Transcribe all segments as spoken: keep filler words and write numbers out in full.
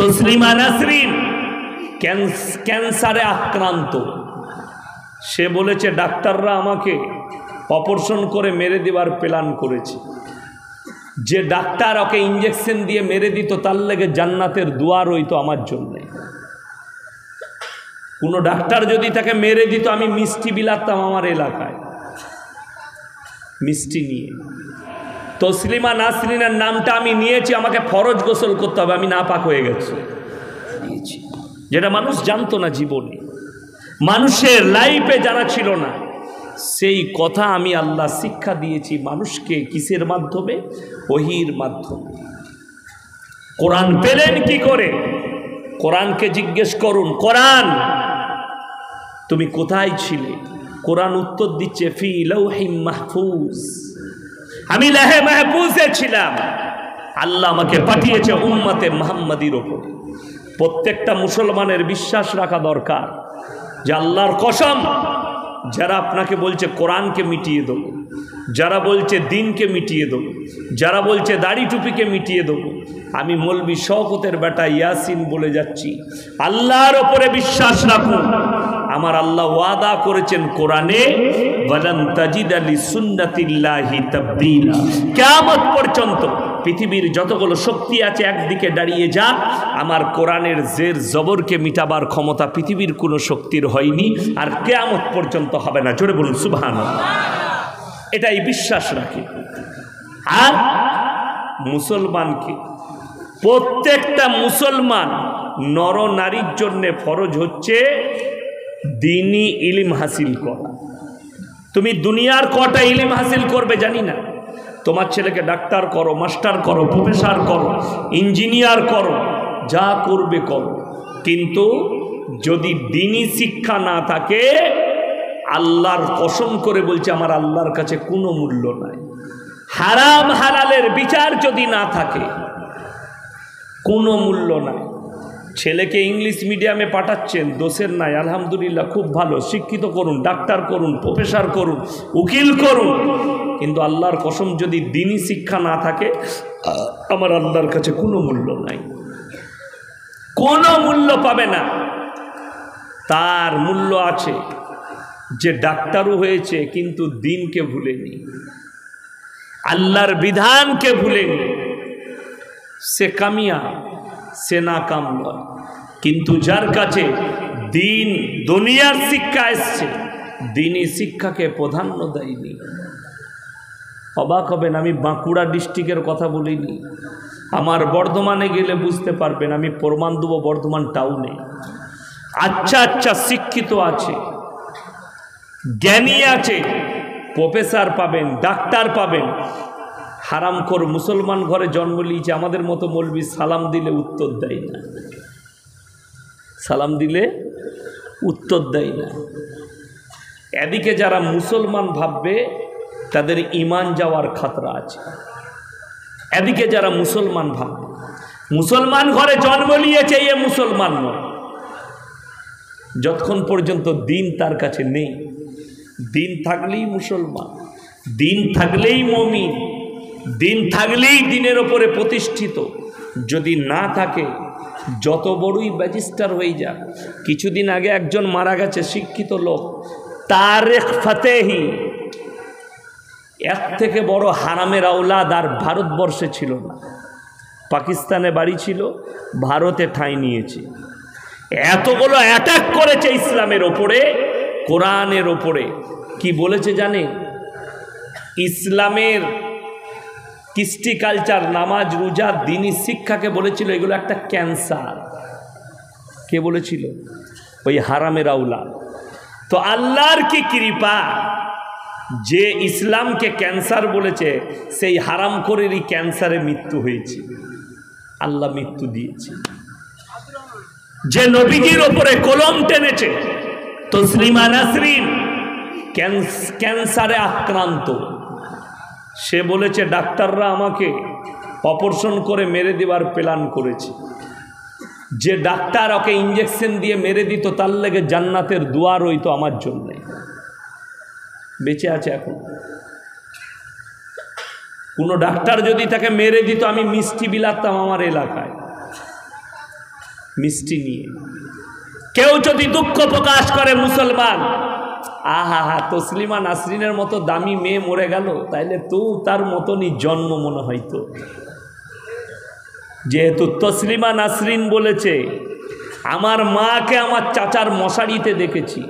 তসলিমা নাসরিন ক্যান্সারে আক্রান্ত, সে বলেছে ডাক্তাররা আমাকে অপারেশন করে মেরে দেওয়ার প্ল্যান করেছে, যে ডাক্তার ওকে ইঞ্জেকশন দিয়ে মেরে দিত তার লেগে জান্নাতের দোয়া রইতো আমার জন্য। কোনো ডাক্তার যদি তাকে মেরে দিত আমি মিষ্টি বিলাতাম আমার এলাকায় মিষ্টি নিয়ে। তসলিমা নাসরিনের নামটা আমি নিয়েছি, আমাকে ফরজ গোসল করতে হবে, আমি নাপাক হয়ে গেছি, যেটা মানুষ জানতো না জীবনে, মানুষের লাইফে জানা ছিল না। সেই কথা আমি আল্লাহ শিক্ষা দিয়েছি মানুষকে, কিসের মাধ্যমে? ওহীর মাধ্যমে। কোরআন পেলেন কি করে? কোরআনকে জিজ্ঞেস করুন, কোরআন তুমি কোথায় ছিলে? কোরআন উত্তর দিচ্ছে ফি লাউহিম মাহফুজ, আমি লাহে মাহফুজে ছিলাম। আল্লাহ আমাকে পাঠিয়েছে উম্মতে মুহাম্মাদির ওপর। প্রত্যেকটা মুসলমানের বিশ্বাস রাখা দরকার যে আল্লাহর কসম, যারা আপনাকে বলছে কোরআনকে মিটিয়ে দেবো, যারা বলছে দিনকে মিটিয়ে দেবো, যারা বলছে দাড়ি টুপিকে মিটিয়ে দেবো, আমি মৌলভী শওকতের বেটা ইয়াসিন বলে যাচ্ছি আল্লাহর ওপরে বিশ্বাস রাখুন। আমার আল্লাহ ওয়াদা করেছেন কোরআনে, ওয়ালান তাজিদা লিসুন্নাতিল্লাহি তাবদীলা। কিয়ামত পর্যন্ত পৃথিবীর যতগুলো শক্তি আছে একদিকে দাঁড়িয়ে যা, আমার কোরআনের জের জবরকে মিটাবার ক্ষমতা পৃথিবীর কোনো শক্তির হয়নি, আর কিয়ামত পর্যন্ত হবে না। জোরে বলুন সুবহানাল্লাহ। এটাই বিশ্বাস রাখে। আর মুসলমানকে, প্রত্যেকটা মুসলমান নর নারীর জন্যে ফরজ হচ্ছে দিনই ইলিম হাসিল করা। তুমি দুনিয়ার কটা ইলিম হাসিল করবে জানি না, তোমার ছেলেকে ডাক্তার করো, মাস্টার করো, প্রফেসর করো, ইঞ্জিনিয়ার করো, যা করবে করো, কিন্তু যদি দিনই শিক্ষা না থাকে, আল্লাহর কসম করে বলছে আমার আল্লাহর কাছে কোনো মূল্য নাই। হারাম হালালের বিচার যদি না থাকে কোনো মূল্য নাই। ছেলেকে ইংলিশ মিডিয়ামে পাঠাচ্ছেন, দোষের নাই, আলহামদুলিল্লাহ খুব ভালো, শিক্ষিত করুন, ডাক্তার করুন, প্রফেসর করুন, উকিল করুন, কিন্তু আল্লাহর কসম যদি দিনই শিক্ষা না থাকে আমার আল্লাহর কাছে কোনো মূল্য নাই, কোনো মূল্য পাবে না। তার মূল্য আছে যে ডাক্তারও হয়েছে কিন্তু দিনকে ভুলেনি, আল্লাহর বিধানকে ভুলেনি, সে কামিয়া, সে নাকাম নয়। কিন্তু যার কাছে দিন দুনিয়ার শিক্ষা এসছে, দিনই শিক্ষাকে প্রাধান্য দেয়নি। অবাক হবেন, আমি বাঁকুড়া ডিস্ট্রিক্টের কথা বলিনি, আমার বর্ধমানে গেলে বুঝতে পারবেন, আমি প্রমাণ দেব। বর্ধমান টাউনে আচ্ছা আচ্ছা শিক্ষিত আছে, জ্ঞানী আছে, প্রফেসর পাবেন, ডাক্তার পাবেন, হারামখোর মুসলমান ঘরে জন্ম নিয়েছে, আমাদের মতো মৌলবি সালাম দিলে উত্তর দেয় না, সালাম দিলে উত্তর দেয় না। এদিকে যারা মুসলমান ভাববে তাদের ইমান যাওয়ার খাতরা আছে। এদিকে যারা মুসলমান ভাববে, মুসলমান ঘরে জন্ম নিয়েছে এ মুসলমান নয়, যতক্ষণ পর্যন্ত দিন তার কাছে নেই। দিন থাকলেই মুসলমান, দিন থাকলেই মুমিন, দিন থাকলেই দিনের ওপরে প্রতিষ্ঠিত। যদি না থাকে, যত বড়ই ব্যারিস্টার হয়ে যাক। কিছুদিন আগে একজন মারা গেছে, শিক্ষিত লোক, তারেক ফাতেহি, এক থেকে বড় হারামের আওলাদ আর ভারতবর্ষে ছিল না, পাকিস্তানে বাড়ি ছিল, ভারতে ঠাঁই নিয়েছে। এতগুলো অ্যাটাক করেছে ইসলামের ওপরে, কোরআনের ওপরে, কি বলেছে জানে? ইসলামের কৃষ্টি কালচার, নামাজ, রোজা, দিনী শিক্ষাকে বলেছিল এগুলো একটা ক্যান্সার। কে বলেছিল? ওই হারামের আওলাদ। তো আল্লাহর কি কৃপা, যে ইসলামকে ক্যান্সার বলেছে সেই হারামখোরেরই ক্যান্সারে মৃত্যু হয়েছে, আল্লাহ মৃত্যু দিয়েছে। যে নবীজির ওপরে কলম টেনেছে, তসলিমা নাসরিন ক্যান্সারে আক্রান্ত, সে বলেছে ডাক্তাররা আমাকে অপারেশন করে মেরে দেওয়ার প্ল্যান করেছে, যে ডাক্তার ওকে ইঞ্জেকশন দিয়ে মেরে দিত তার লেগে জান্নাতের দোয়া রইতো আমার জন্যে। বেঁচে আছে এখন। কোনো ডাক্তার যদি তাকে মেরে দিত আমি মিষ্টি বিলাতাম আমার এলাকায়, मिस्टी निये केउ जदि दुख प्रकाश करे मुसलमान आहा हा तस्लिमा नासरीनेर मतो दामी मेये मरे गेल ताहले तो तार मतोनी जन्म मने हयतो जेहेतु तस्लिमा नासरीन बोलेछे आमार माके आमार चाचार मशारिते देखेछि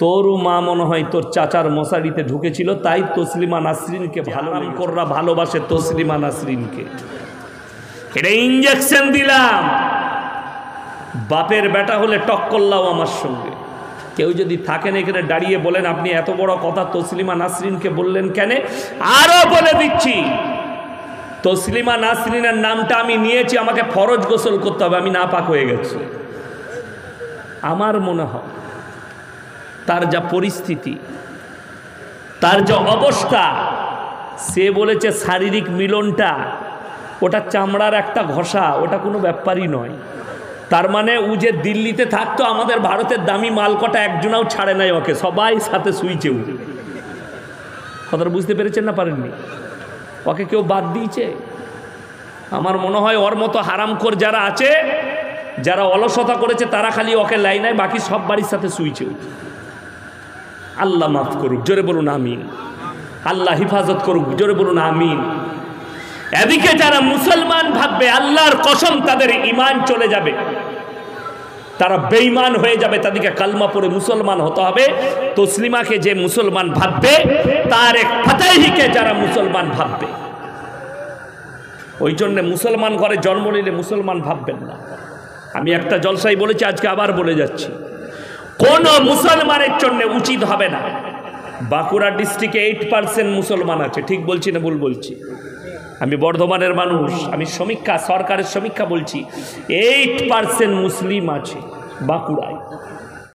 तोर मा मन है तोर चाचार मशारिते ढुके तई तस्लिमा नासरीन के भालोरा भालोबाशे तस्लिमा नासरीन के एटा इंजेक्शन दिलाम बापेर बेटा होले टक्करलाओ आमार संगे केउ जदि थाकेन एखाने दाड़िये बोलेन आपनि एत बड़ो कथा तस्लिमा नासरीन के बोलेन केन आरो बोले दिच्छि तस्लिमा नासरीनेर नामटा आमि नियेछि आमाके फरज गोसल करते होबे आमि नापाक हये गेछि आमार मने हय तार जा परिस्थिति तार जा अवस्था से बोलेछे शारीरिक मिलनटा ओटा चामड़ार एकटा घषा ओटा कोनो ब्यापार ही नय तार माने उ जे दिल्लीते थाकतो आमादेर भारतेर दामी मालकटा एकजनाओ छाड़े नाई ओके सबाई साथे सुइचे उठे कथाटा बुझते पेरेछेन ना पारेननि ओके केउ बाद दियेछे आमार मने हय ओर मतो हारामखोर जारा आछे जारा अलसता करेछे तारा खाली ओके लाइने बाकी सब बाड़िर साथे सुइचे उठे आल्ला माफ करुक जोरे बोलुन आमीन आल्ला हिफाजत करुक जोरे बोलुन आमीन एदिके जारा मुसलमान भाबबे आल्लाहर कसम तादेर ईमान चले जाबे तारा बेईमान हये जाबे तादेरके कलमा पड़े मुसलमान होते हबे तस्लिमाके जे मुसलमान भाबबे तारेक फतेहीके जारा मुसलमान भाबबे ओई जन्य मुसलमान घरे जन्म निले मुसलमान भाबबेन ना आमी एकटा जलसाई बोलेछि आजके आबार बोले जाच्छि कोनो मुसलमानेर जन्य उचित हबे ना बाँकुड़ा डिस्ट्रिक्टे आठ परसेंट मुसलमान आछे ठीक बोलछि ना भूल बोलछि आमी बर्धमानेर मानुष आमी समीक्षा सरकारेर समीक्षा बोलछि आठ परसेंट मुस्लिम आछे बाँकुड़ाय।